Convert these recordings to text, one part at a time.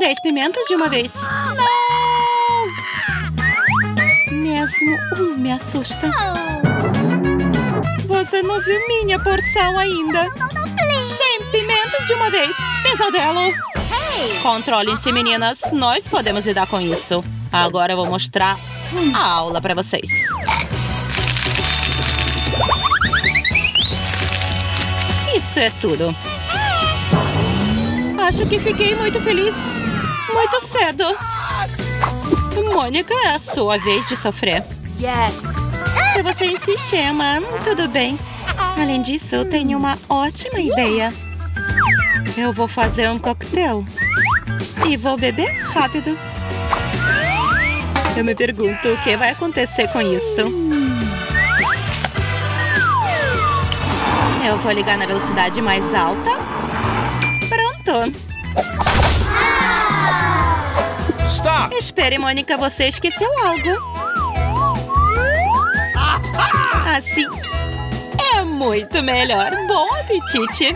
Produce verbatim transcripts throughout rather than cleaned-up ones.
Dez pimentas de uma vez. Não! Mesmo um me assusta. Você não viu minha porção ainda. Não, não, não, please. Cem pimentas de uma vez. Pesadelo. Hey. Controlem-se, meninas. Nós podemos lidar com isso. Agora eu vou mostrar a aula pra vocês. Isso é tudo. Acho que fiquei muito feliz. Muito cedo. Mônica, é a sua vez de sofrer. Yes. Se você insiste, Emma, tudo bem. Além disso, eu tenho uma ótima ideia. Eu vou fazer um coquetel. E vou beber rápido. Eu me pergunto o que vai acontecer com isso. Eu vou ligar na velocidade mais alta. Pronto. Stop. Espere, Mônica, você esqueceu algo. Assim é muito melhor. Bom apetite.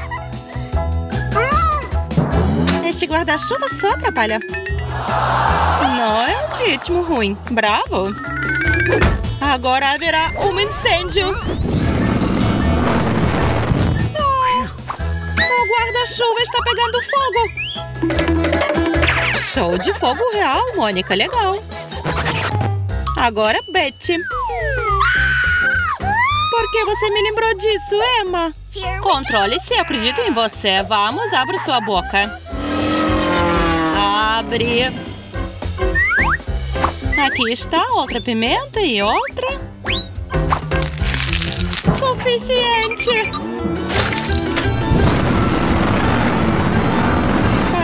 Este guarda-chuva só atrapalha. Não é um ritmo ruim. Bravo. Agora haverá um incêndio. A chuva está pegando fogo. Show de fogo real, Mônica. Legal. Agora, Betty. Por que você me lembrou disso, Emma? Controle-se, acredito em você. Vamos, abre sua boca. Abre. Aqui está outra pimenta e outra. Suficiente.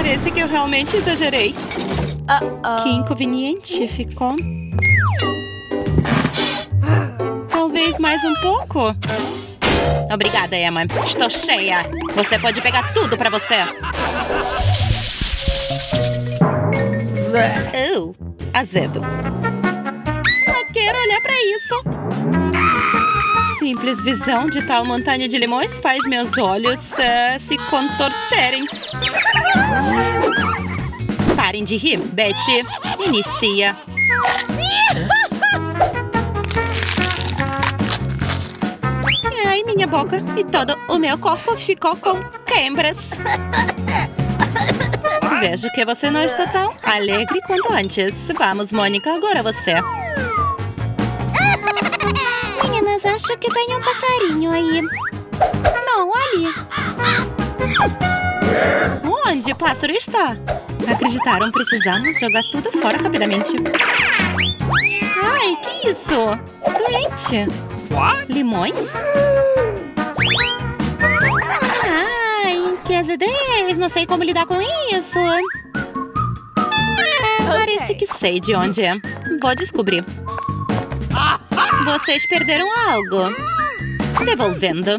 Parece que eu realmente exagerei. Uh-oh. Que inconveniente ficou. Talvez mais um pouco. Obrigada, Emma. Estou cheia. Você pode pegar tudo pra você. Oh, azedo. Não quero olhar pra isso. Simples visão de tal montanha de limões faz meus olhos uh, se contorcerem. Parem de rir, Betty. Inicia. Ai, minha boca e todo o meu corpo ficou com queimbras. Vejo que você não está tão alegre quanto antes. Vamos, Mônica, agora você. Meninas, acho que tem um passarinho aí. Não, ali. Onde o pássaro está? Acreditaram, precisamos jogar tudo fora rapidamente. Ai, que isso? Doente. Limões? Ai, que acidez. Não sei como lidar com isso. Parece que sei de onde é. Vou descobrir. Vocês perderam algo. Devolvendo.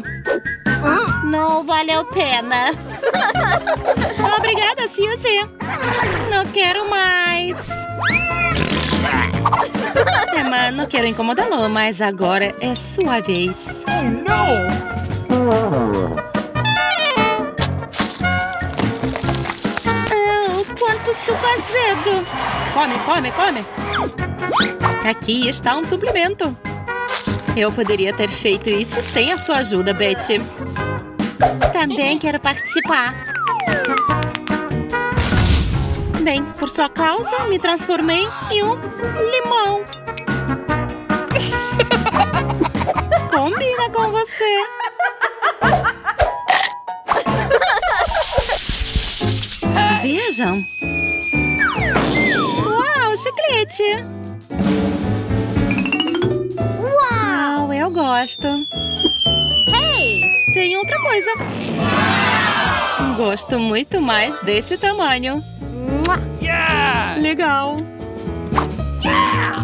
Não valeu a pena. Obrigada, Suzy. Não quero mais. Emma, não quero incomodá-lo, mas agora é sua vez. Oh, não! Oh, quanto suco azedo! Come, come, come! Aqui está um suplemento. Eu poderia ter feito isso sem a sua ajuda, Betty. Também quero participar. Bem, por sua causa, me transformei em um limão. Combina com você. Vejam. Uau, chiclete. Uau, eu gosto. Tem outra coisa. Gosto muito mais desse tamanho. Yeah! Legal. Yeah!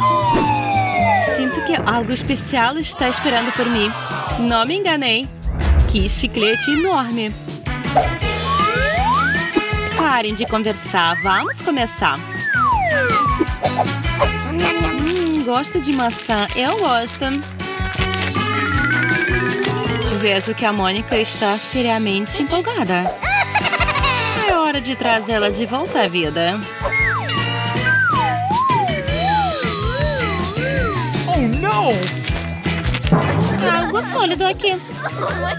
Sinto que algo especial está esperando por mim. Não me enganei. Que chiclete enorme. Parem de conversar. Vamos começar. Hum, gosto de maçã. Eu gosto. Vejo que a Mônica está seriamente empolgada. É hora hora de trazer ela de volta à vida. Oh, não! Algo sólido aqui. Ah!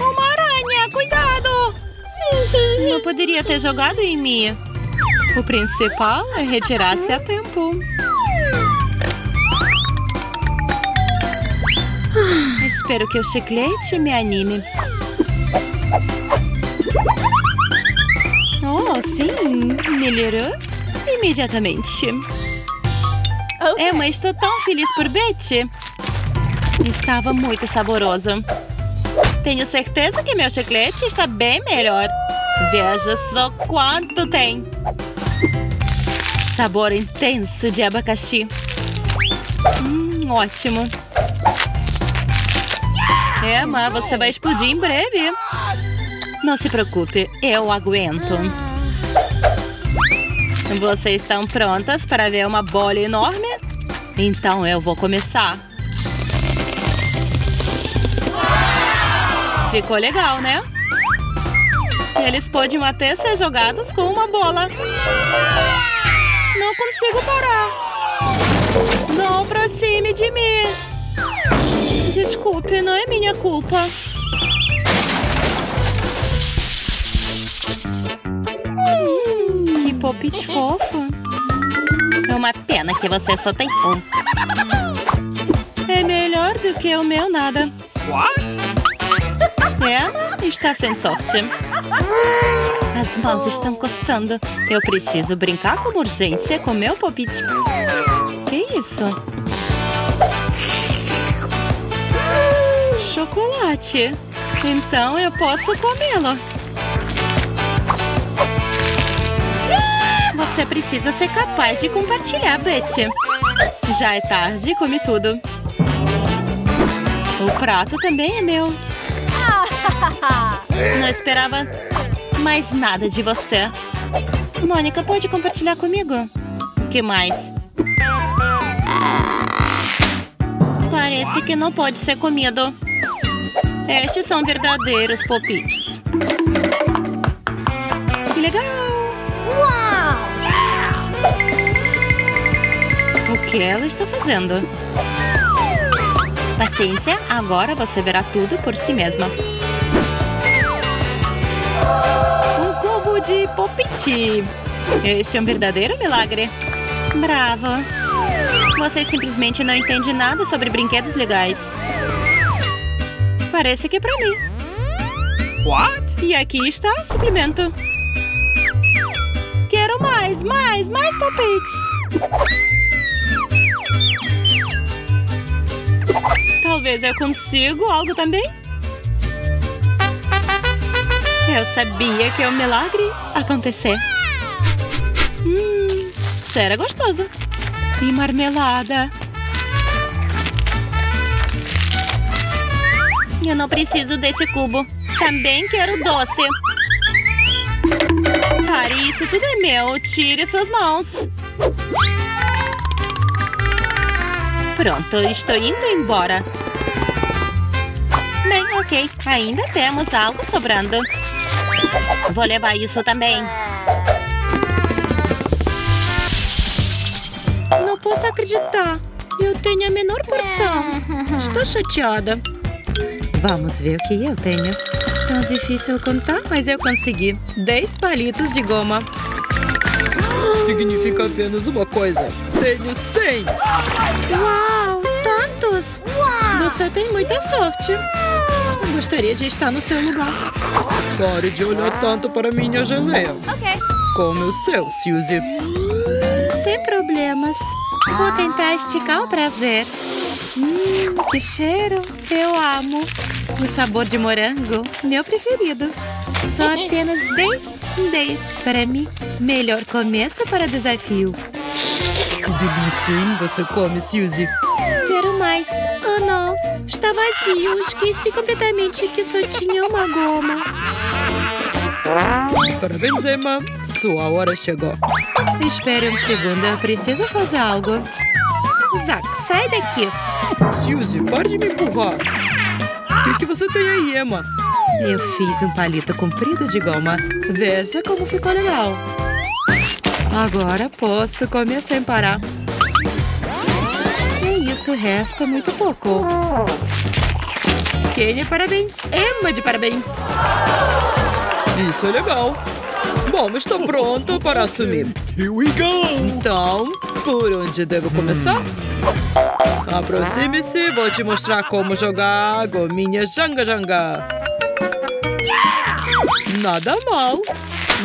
Uma aranha! Cuidado! Não poderia ter jogado em mim. O principal é retirar-se a tempo. Espero que o chiclete me anime. Oh, sim! Melhorou imediatamente. Okay. Emma, estou tão feliz por Betty. Estava muito saborosa. Tenho certeza que meu chiclete está bem melhor. Veja só quanto tem. Sabor intenso de abacaxi. Hum, ótimo. Emma, você vai explodir em breve. Não se preocupe, eu aguento. Vocês estão prontas para ver uma bola enorme? Então eu vou começar. Ficou legal, né? Eles podiam até ser jogados com uma bola. Não consigo parar. Não aproxime de mim. Desculpe, não é minha culpa. Hum, que palpite fofo. É uma pena que você só tem um. É melhor do que o meu nada. Emma está sem sorte. As mãos estão coçando. Eu preciso brincar com urgência com meu palpite. Que isso? Chocolate. Então eu posso comê-lo. Você precisa ser capaz de compartilhar, Betty. Já é tarde, come tudo. O prato também é meu. Não esperava mais nada de você. Mônica, pode compartilhar comigo? O que mais? Parece que não pode ser comido. Estes são verdadeiros palpites. Que legal! Uau! O que ela está fazendo? Paciência, agora você verá tudo por si mesma. Um cubo de palpite. Este é um verdadeiro milagre. Bravo! Você simplesmente não entende nada sobre brinquedos legais. Parece que é pra mim. What? E aqui está o suplemento. Quero mais, mais, mais palpites. Talvez eu consiga algo também. Eu sabia que é um milagre acontecer. Hum, cheira gostoso. E marmelada. Eu não preciso desse cubo. Também quero doce. Pare, isso tudo é meu. Tire suas mãos. Pronto, estou indo embora. Bem, ok. Ainda temos algo sobrando. Vou levar isso também. Não posso acreditar. Eu tenho a menor porção. Estou chateada. Vamos ver o que eu tenho. Tão difícil contar, mas eu consegui. Dez palitos de goma. Significa apenas uma coisa. Tenho cem. Uau, tantos. Uau. Você tem muita sorte. Eu gostaria de estar no seu lugar. Pare de olhar tanto para minha janela. Okay. Como o seu, Suzy. Sem problemas. Vou tentar esticar o prazer. Hum, que cheiro. Eu amo. O sabor de morango, meu preferido. São apenas dez, dez para mim. Melhor começo para desafio. Que delícia, hein? Você come, Suzy. Quero mais. Oh, não. Está vazio. Esqueci completamente que só tinha uma goma. Parabéns, Emma. Sua hora chegou. Espere um segundo. Eu preciso fazer algo. Zack, sai daqui. Suzy, pare de me empurrar. O que, que você tem aí, Emma? Eu fiz um palito comprido de goma. Veja como ficou legal. Agora posso comer sem parar. E isso resta muito pouco. Kenia, parabéns. Emma, de parabéns. Isso é legal. Bom, estou pronto para assumir. Here we go! Então, por onde devo começar? Aproxime-se, vou te mostrar como jogar gominha janga-janga. Nada mal.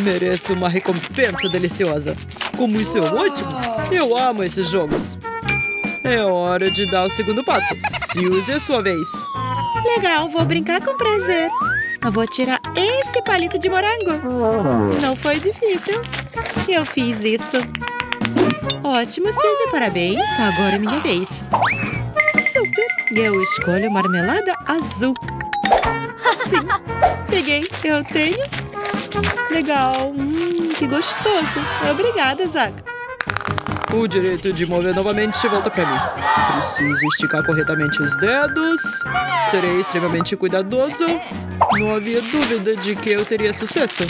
Mereço uma recompensa deliciosa. Como isso é ótimo, eu amo esses jogos. É hora de dar o segundo passo. Suzy, é a sua vez. Legal, vou brincar com prazer. Eu vou tirar esse palito de morango. Não foi difícil. Eu fiz isso. Ótimo, Suzy, parabéns. Agora é minha vez. Super. Eu escolho marmelada azul. Sim, peguei. Eu tenho. Legal. Hum, que gostoso. Obrigada, Zaca. O direito de mover novamente volta pra mim. Preciso esticar corretamente os dedos. Serei extremamente cuidadoso. Não havia dúvida de que eu teria sucesso.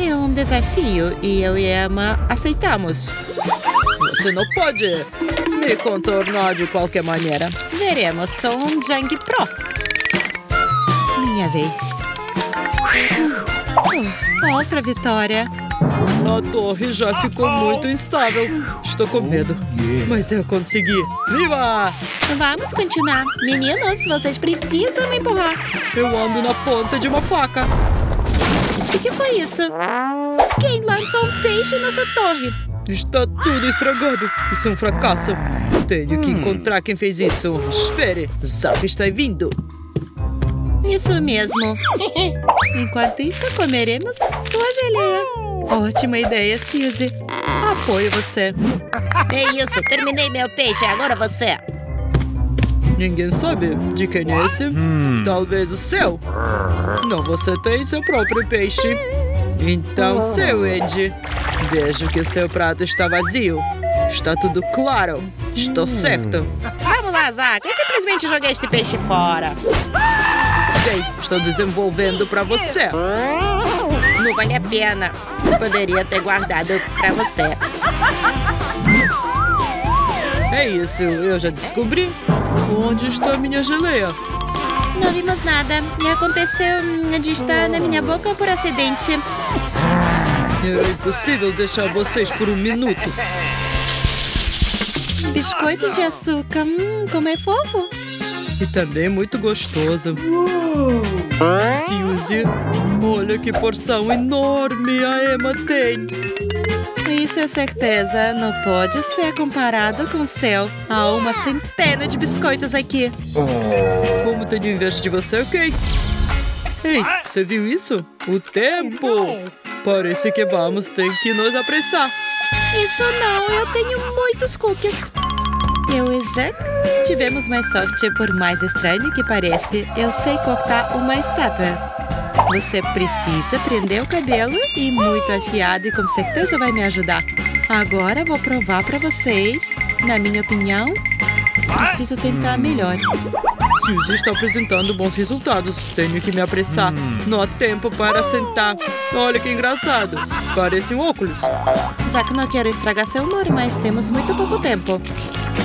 É um desafio e eu e Emma aceitamos. Você não pode me contornar de qualquer maneira. Veremos, sou um Jang Pro. Minha vez. Uh, outra vitória. A torre já ficou muito instável. Estou com medo, mas eu consegui. Viva! Vamos continuar. Meninos, vocês precisam me empurrar. Eu ando na ponta de uma faca. O que foi isso? Quem lançou um peixe nessa torre? Está tudo estragado. Isso é um fracasso. Tenho que encontrar quem fez isso. Espere, Zap está vindo. Isso mesmo. Enquanto isso, comeremos sua geleia. Ótima ideia, Suzy. Apoio você. É isso, terminei meu peixe, agora você. Ninguém sabe de quem é esse. Hum. Talvez o seu. Não, você tem seu próprio peixe. Então, seu Ed. Vejo que seu prato está vazio. Está tudo claro. Estou hum. certo. Vamos lá, Zaca. Eu simplesmente joguei este peixe fora. Bem, estou desenvolvendo para você. Não vale a pena. Poderia ter guardado pra você. É isso, eu já descobri. Onde está minha geleia? Não vimos nada. Aconteceu de estar na minha boca por acidente. É impossível deixar vocês por um minuto. Biscoitos de açúcar. Hum, como é fofo. E também muito gostosa. Uou. Suzy, olha que porção enorme a Emma tem. Isso é certeza. Não pode ser comparado com o céu. Há uma centena de biscoitos aqui. Como tenho inveja de você, ok? Ei, você viu isso? O tempo! Parece que vamos ter que nos apressar. Isso não, eu tenho muitos cookies. Eu e Zack tivemos mais sorte, por mais estranho que pareça. Eu sei cortar uma estátua. Você precisa prender o cabelo e muito afiado, e com certeza vai me ajudar. Agora vou provar pra vocês. Na minha opinião, preciso tentar melhor. Suzy está apresentando bons resultados. Tenho que me apressar. Não há tempo para sentar. Olha que engraçado. Parece um óculos. Zack, não quero estragar seu humor, mas temos muito pouco tempo.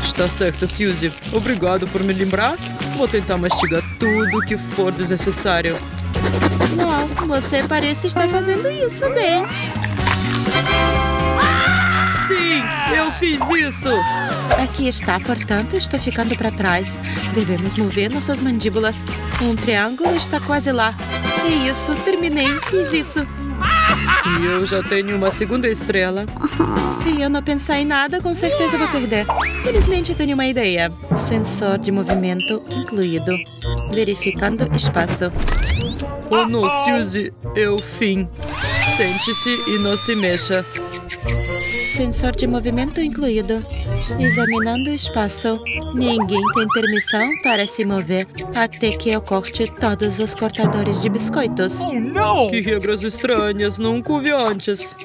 Está certo, Suzy. Obrigado por me lembrar. Vou tentar mastigar tudo o que for desnecessário. Uau, você parece estar fazendo isso bem. Sim, eu fiz isso. Aqui está, portanto, estou ficando para trás. Devemos mover nossas mandíbulas. Um triângulo está quase lá. É isso, terminei, fiz isso. E eu já tenho uma segunda estrela. Se eu não pensar em nada, com certeza vou perder. Felizmente, eu tenho uma ideia. Sensor de movimento incluído. Verificando espaço. Oh, não, Suzy. É o fim. Sente-se e não se mexa. Sensor de movimento incluído. Examinando o espaço. Ninguém tem permissão para se mover até que eu corte todos os cortadores de biscoitos. Oh, não! Que regras estranhas, nunca vi antes.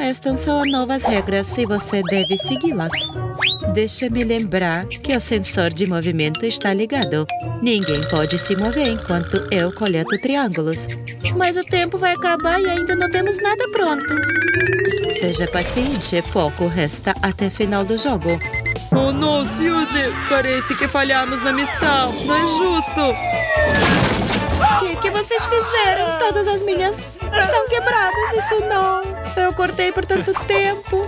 Estas são as novas regras e você deve segui-las. Deixa-me lembrar que o sensor de movimento está ligado. Ninguém pode se mover enquanto eu coleto triângulos. Mas o tempo vai acabar e ainda não temos nada pronto. Seja paciente, pouco resta até final do jogo. Oh não, Suzy! Parece que falhamos na missão. Não é justo! O que, que vocês fizeram? Todas as minhas estão quebradas. Isso não! Eu cortei por tanto tempo.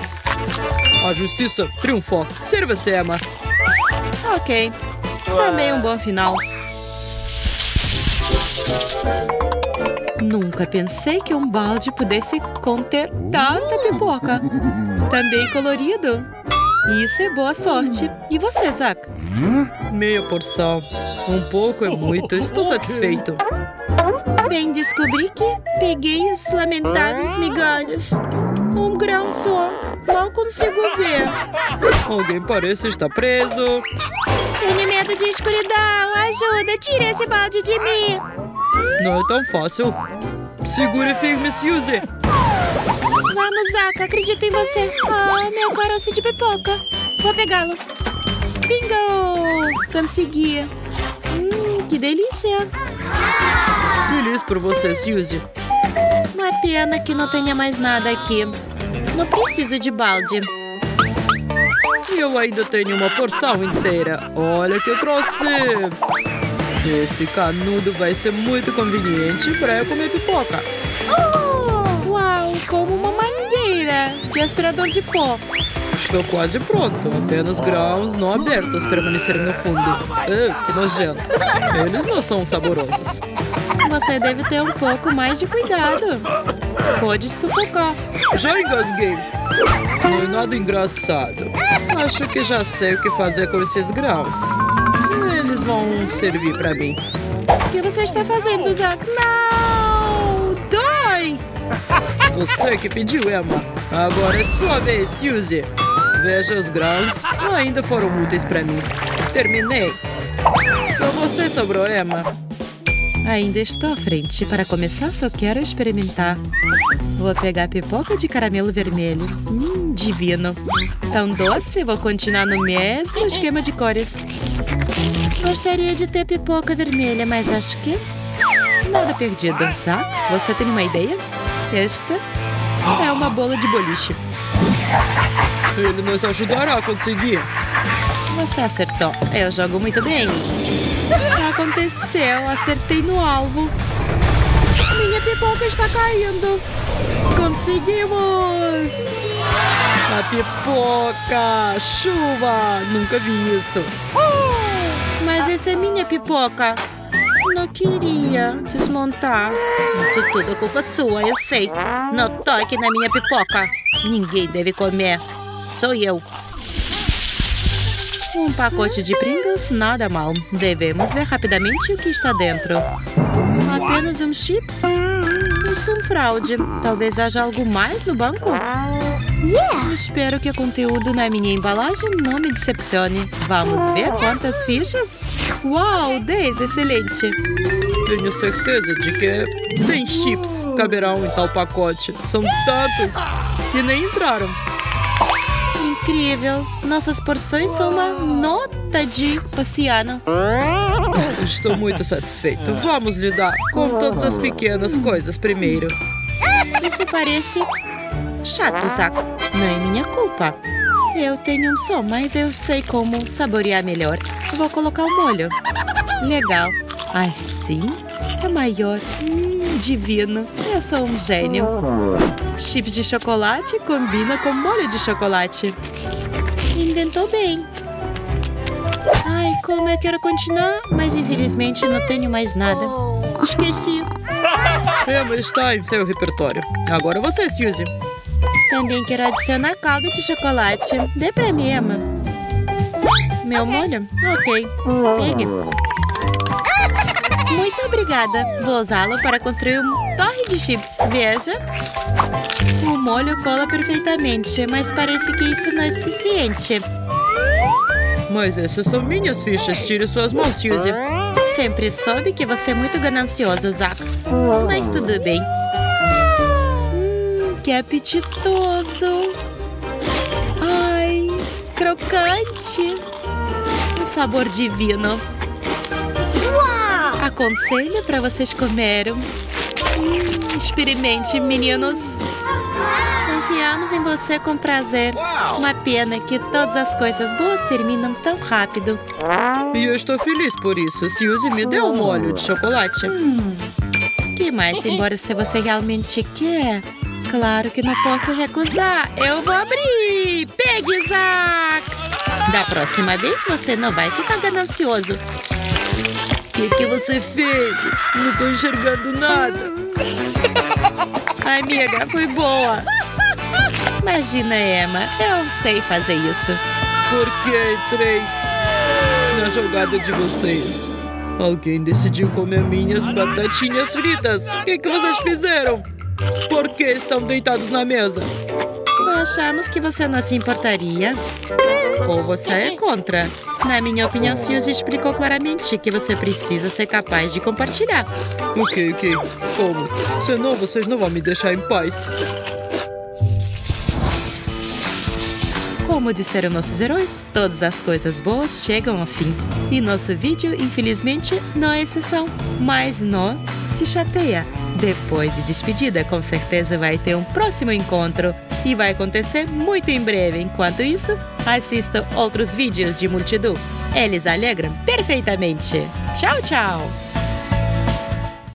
A justiça triunfou. Sirva-se, Emma. Ok. Também um bom final. Nunca pensei que um balde pudesse conter tanta pipoca. Também colorido. Isso é boa sorte. E você, Zack? Meia porção. Um pouco é muito. Estou satisfeito. Bem, descobri que peguei as lamentáveis migalhas. Um grão só. Mal consigo ver. Alguém parece estar preso. Tenho medo de escuridão. Ajuda, tira esse balde de mim. Não é tão fácil. Segure firme, Suzy. Vamos, Zack, acredito em você. Oh, meu caroço de pipoca. Vou pegá-lo. Bingo! Consegui. Hum, que delícia. Feliz por você, Suzy. Uma pena que não tenha mais nada aqui. Não preciso de balde. E eu ainda tenho uma porção inteira. Olha o que eu trouxe. Esse canudo vai ser muito conveniente para eu comer pipoca. Oh! Uau, como uma mangueira de aspirador de pó. Estou quase pronto. Apenas grãos não abertos permanecerem no fundo. Ah, que nojento. Eles não são saborosos. Você deve ter um pouco mais de cuidado. Pode sufocar. Já engasguei. Não é nada engraçado. Acho que já sei o que fazer com esses grãos. Eles vão servir pra mim. O que você está fazendo, Zack? Não! Dói! Você que pediu, Emma. Agora é sua vez, Suzy. Veja, os grãos ainda foram úteis pra mim. Terminei. Só você sobrou, Emma. Ainda estou à frente. Para começar, só quero experimentar. Vou pegar pipoca de caramelo vermelho. Hum, divino. Tão doce, vou continuar no mesmo esquema de cores. Gostaria de ter pipoca vermelha, mas acho que... nada perdido. Zack, você tem uma ideia? Esta é uma bola de boliche. Ele nos ajudará a conseguir. Você acertou. Eu jogo muito bem. Aconteceu, acertei no alvo. Minha pipoca está caindo. Conseguimos! A pipoca! Chuva! Nunca vi isso. Oh, mas essa é minha pipoca. Não queria desmontar. Isso tudo é culpa sua, eu sei. Não toque na minha pipoca. Ninguém deve comer. Sou eu. Um pacote de Pringles, nada mal. Devemos ver rapidamente o que está dentro. Apenas uns chips? Isso é um fraude. Talvez haja algo mais no banco? Yeah. Espero que o conteúdo na minha embalagem não me decepcione. Vamos ver quantas fichas? Uau, dez, excelente. Tenho certeza de que cem chips caberão em tal pacote. São tantos que nem entraram. Incrível! Nossas porções são uma nota de oceano. Estou muito satisfeito. Vamos lidar com todas as pequenas coisas primeiro. Isso parece chato, Zack. Não é minha culpa. Eu tenho um som, mas eu sei como saborear melhor. Vou colocar o molho. Legal. Assim é maior. Hum, divino. Eu sou um gênio. Chips de chocolate combina com molho de chocolate. Inventou bem. Ai, como eu quero continuar, mas infelizmente não tenho mais nada. Esqueci. Emma está em seu repertório. Agora você, Suzy. Também quero adicionar calda de chocolate. Dê pra mim, Emma. Meu molho? Ok. Pegue. Muito obrigada. Vou usá-lo para construir um torre de chips. Veja. O molho cola perfeitamente, mas parece que isso não é suficiente. Mas essas são minhas fichas. Tire suas mãos, Suzy. Sempre soube que você é muito ganancioso, Zack. Mas tudo bem. Hum, que apetitoso! Ai, crocante! Um sabor divino! Uau! Aconselho para vocês comerem. Hum, experimente, meninos! Confiamos em você com prazer. Uma pena que todas as coisas boas terminam tão rápido. E eu estou feliz por isso. Suzy me deu um molho de chocolate. Hum. Que mais? Embora se você realmente quer, claro que não posso recusar. Eu vou abrir. Pegue, Isaac. Da próxima vez você não vai ficar ganancioso. O que, que você fez? Não estou enxergando nada. Ai, amiga, foi boa. Imagina, Emma, eu sei fazer isso. Por que entrei na jogada de vocês? Alguém decidiu comer minhas batatinhas fritas. O que, que vocês fizeram? Por que estão deitados na mesa? Nós achamos que você não se importaria. Ou você é contra. Na minha opinião, Suzy explicou claramente que você precisa ser capaz de compartilhar. Ok, ok. Como? Senão vocês não vão me deixar em paz. Como disseram nossos heróis, todas as coisas boas chegam ao fim. E nosso vídeo, infelizmente, não é exceção. Mas não se chateia. Depois de despedida, com certeza vai ter um próximo encontro. E vai acontecer muito em breve. Enquanto isso, assista outros vídeos de Multidu. Eles alegram perfeitamente. Tchau, tchau!